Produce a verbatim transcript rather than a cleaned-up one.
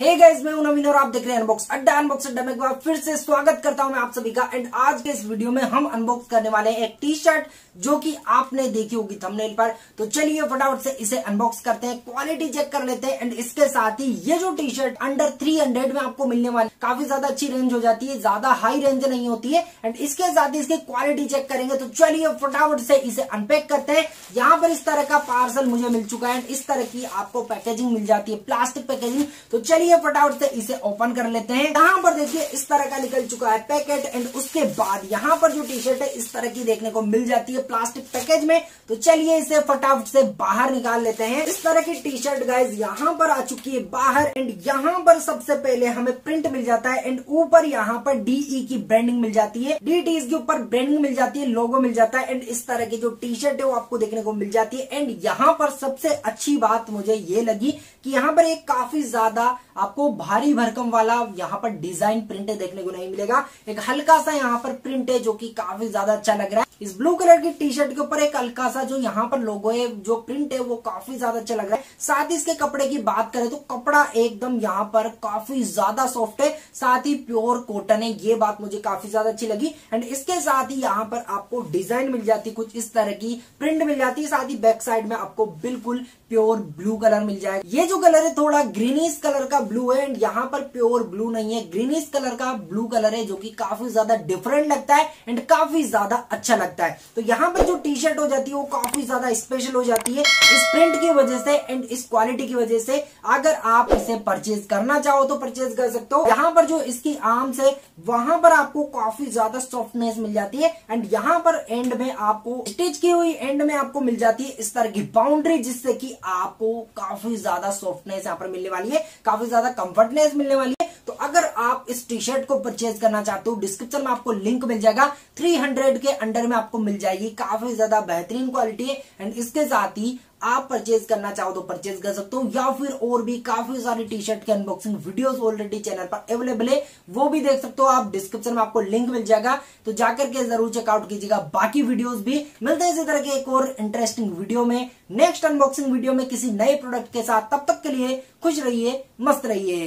Hey guys, मैं हूं नवीन और आप देख रहे हैं अनबॉक्स अड्डा। अनबॉक्स अड्डा में एक बार फिर से स्वागत करता हूं मैं आप सभी का। एंड आज के इस वीडियो में हम अनबॉक्स करने वाले हैं एक टी शर्ट जो कि आपने देखी होगी थंबनेल पर। तो चलिए फटाफट से इसे अनबॉक्स करते हैं, क्वालिटी चेक कर लेते हैं। एंड इसके साथ ही ये जो T shirt under three hundred में आपको मिलने वाली, काफी ज्यादा अच्छी रेंज हो जाती है, ज्यादा हाई रेंज नहीं होती है। एंड इसके साथ ही इसकी क्वालिटी चेक करेंगे। तो चलिए फटाफट से इसे अनपैक करते हैं। यहाँ पर इस तरह का पार्सल मुझे मिल चुका है। इस तरह की आपको पैकेजिंग मिल जाती है, प्लास्टिक पैकेजिंग। तो चलिए फटाफट से इसे ओपन कर लेते हैं। यहाँ पर देखिए इस तरह का निकल चुका है पैकेट। एंड उसके बाद यहाँ पर जो टी शर्ट है इस तरह की देखने को मिल जाती है प्लास्टिक पैकेज में। तो चलिए इसे फटाफट से बाहर निकाल लेते हैं। इस तरह की टी शर्ट गाइज यहाँ पर आ चुकी है बाहर। एंड यहाँ पर सबसे पहले हमें प्रिंट मिल जाता है। एंड ऊपर यहाँ पर डीई की ब्रांडिंग मिल जाती है, डी टी इसके ऊपर ब्रांडिंग मिल जाती है, लोगो मिल जाता है। एंड इस तरह की जो टी शर्ट है वो आपको देखने को मिल जाती है। एंड यहाँ पर सबसे अच्छी बात मुझे ये लगी कि यहाँ पर एक काफी ज्यादा आपको भारी भरकम वाला यहाँ पर डिजाइन प्रिंट देखने को नहीं मिलेगा। एक हल्का सा यहाँ पर प्रिंट है जो कि काफी ज्यादा अच्छा लग रहा है। इस ब्लू कलर की टी शर्ट के ऊपर एक हल्का सा जो यहाँ पर लोगो है, जो प्रिंट है, वो काफी ज्यादा अच्छा लग रहा है। साथ ही इसके कपड़े की बात करें तो कपड़ा एकदम यहाँ पर काफी ज्यादा सॉफ्ट है, साथ ही प्योर कॉटन है। ये बात मुझे काफी ज्यादा अच्छी लगी। एंड इसके साथ ही यहाँ पर आपको डिजाइन मिल जाती, कुछ इस तरह की प्रिंट मिल जाती है। साथ ही बैक साइड में आपको बिल्कुल प्योर ब्लू कलर मिल जाएगा। ये जो कलर है थोड़ा ग्रीनिश कलर का ब्लू है। एंड यहाँ पर प्योर ब्लू नहीं है, ग्रीनिश कलर का ब्लू कलर है जो कि काफी ज्यादा डिफरेंट लगता है एंड काफी ज्यादा अच्छा लगता है। तो यहाँ पर जो टी शर्ट हो जाती है वो काफी ज्यादा स्पेशल हो जाती है इस प्रिंट की वजह से एंड इस क्वालिटी की वजह से। अगर आप इसे परचेज करना चाहो तो परचेज कर सकते हो। यहाँ पर जो इसकी आर्म्स है वहां पर आपको काफी ज्यादा सॉफ्टनेस मिल जाती है। एंड यहाँ पर एंड में आपको स्टिच की हुई एंड में आपको मिल जाती है इस तरह की बाउंड्री, जिससे कि आपको काफी ज्यादा सॉफ्टनेस यहाँ पर मिलने वाली है, काफी ज्यादा कंफर्टनेस मिलने वाली है। तो अगर आप इस टी शर्ट को परचेज करना चाहते हो, डिस्क्रिप्शन में आपको लिंक मिल जाएगा। तीन सौ के अंडर में आपको मिल जाएगी, काफी ज्यादा बेहतरीन क्वालिटी है। एंड इसके साथ ही आप परचेज करना चाहो तो परचेज कर सकते हो, या फिर और भी काफी सारी टी शर्ट के अनबॉक्सिंग वीडियोस ऑलरेडी चैनल पर अवेलेबल है, वो भी देख सकते हो आप। डिस्क्रिप्शन में आपको लिंक मिल जाएगा, तो जाकर के जरूर चेकआउट कीजिएगा बाकी वीडियोस भी। मिलते हैं इसी तरह के एक और इंटरेस्टिंग वीडियो में, नेक्स्ट अनबॉक्सिंग वीडियो में किसी नए प्रोडक्ट के साथ। तब तक के लिए खुश रहिए, मस्त रहिए।